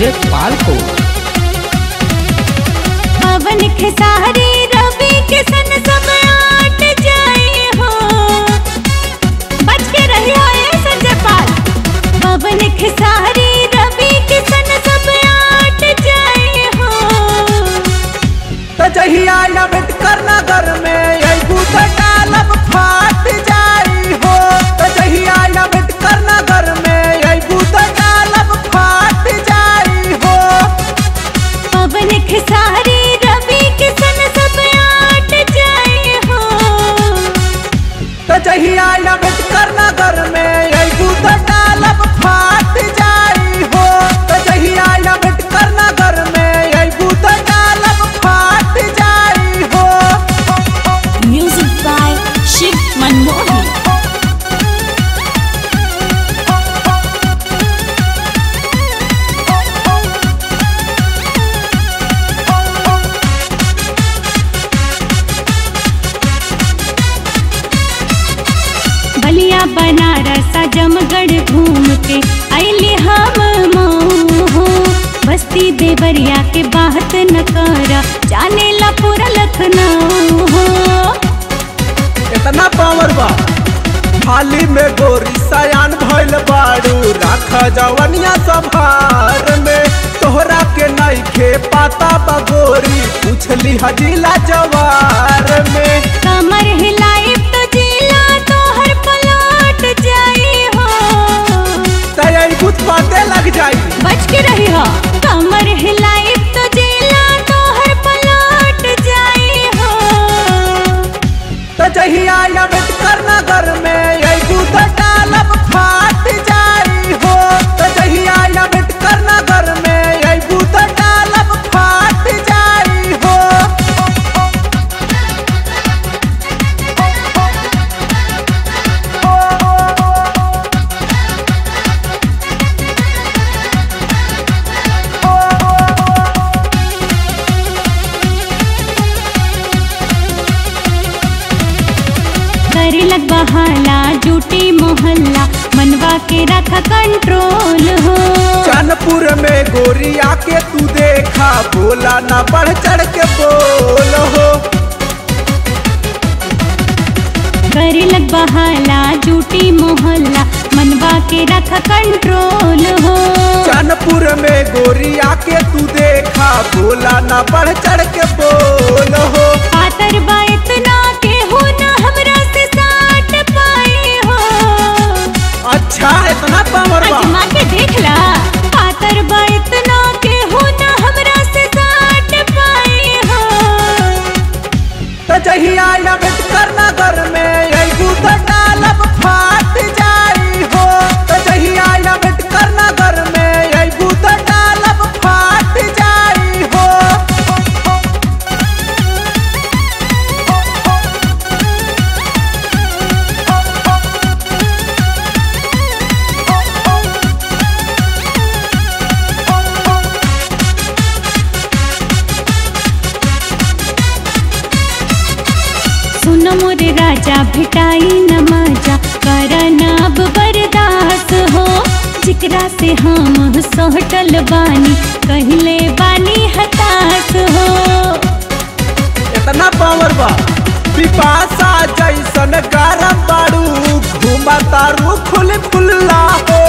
संजय पाल को। पवन खेसारी रवि किशन सब आट जाए हो, बच के रहियो ए संजय पाल। पवन खेसारी रवि किशन सब आट जाए हो, तजहिया अम्बेडकर नगर में ए गुट डालब फाट जाए हो। तजहिया अम्बेडकर नगर में ए गुट डालब फाट जाए हो। पवन खेसारी तजहिया अम्बेडकर नगर में ए गुट डालब फाट जाई हो। तजहिया अम्बेडकर नगर में ए गुट डालब फाट जाई हो। Music by Shiv Manmohan. बनारस आजमगढ़ घूम के आइली हम हो, बस्ती देवरिया के बात न करा, जाने ला पूरा लखनऊ हो। इतना पावर बा थाली में गोरी सयान भइल बाड़ू, राखा जवनिया सभार में तोहरा के नइखे पाता बा गोरी, पूछली हजिला जवार में। कमर हिलाई तो जिला तोहर पलट जाई हो, तय गुट बाटे लग जाई, बच के रही हो। कमर हिलाई तो जिला तोहर पलट जाई हो। तजहिया अम्बेडकर नगर में ए गुट डालब फाट जाई हो। तजहिया अम्बेडकर नगर में ए गुट डालब फाट जाई हो। करे लग बहाला जूटी मोहल्ला, मनवा के रखा कंट्रोल हो। चांदपुर में गोरिया के तू देखा, बोला ना बढ़ चढ़ के बोल हो। करे लग बहाला जूटी मोहल्ला, मनवा के रखा कंट्रोल हो। चांदपुर में गोरिया के तू देखा, बोला ना बढ़ चढ़ के बोल हो। पातर बा इतना के हो ना हमरा से साथ पाए हो, अच्छा इतना पावर बा, अजमा के देख ला। पातर बा इतना के हो ना हमरा से साथ पाए हो। तजहिया अम्बेडकर नगर में ए गुट डालब फाट जाई हो। तजहिया अम्बेडकर नगर में ए गुट डालब फाट जाई हो। मोरे राजा भिटाई नमाजा, करना अब बर्दाश्त हो। जिकरा से हम सोहटल बानी, कहले बानी हताश हो। इतना पावर बा पिपासा जैसन गरम बाड़ू, घुमा तारू खुल खुल्ला हो।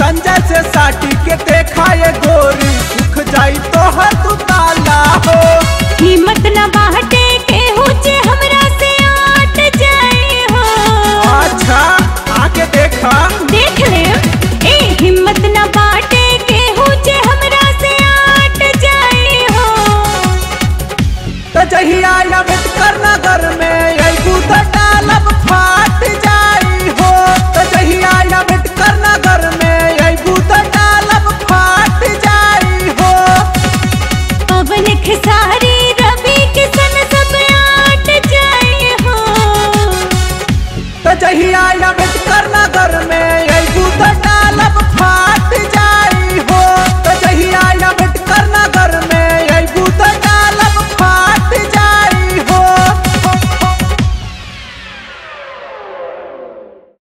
संजय से साटी के देखा ये गोरी, सुख जाई तो हर तू ताला हो। हिम्मत न बाटे के होचे हमरा से जाए हो, अच्छा आके देखा, देख ले। ए हिम्मत ना बाटे के होचे हमरा से आट जाए हो। तजहिया अम्बेडकर नगर में ए गुट डालब फाट जाई हो। तजहिया अम्बेडकर नगर में ए गुट डालब फाट जाई हो। पवन खेसारी रवि किशन सब आट जाए हो। तजहिया अम्बेडकर नगर में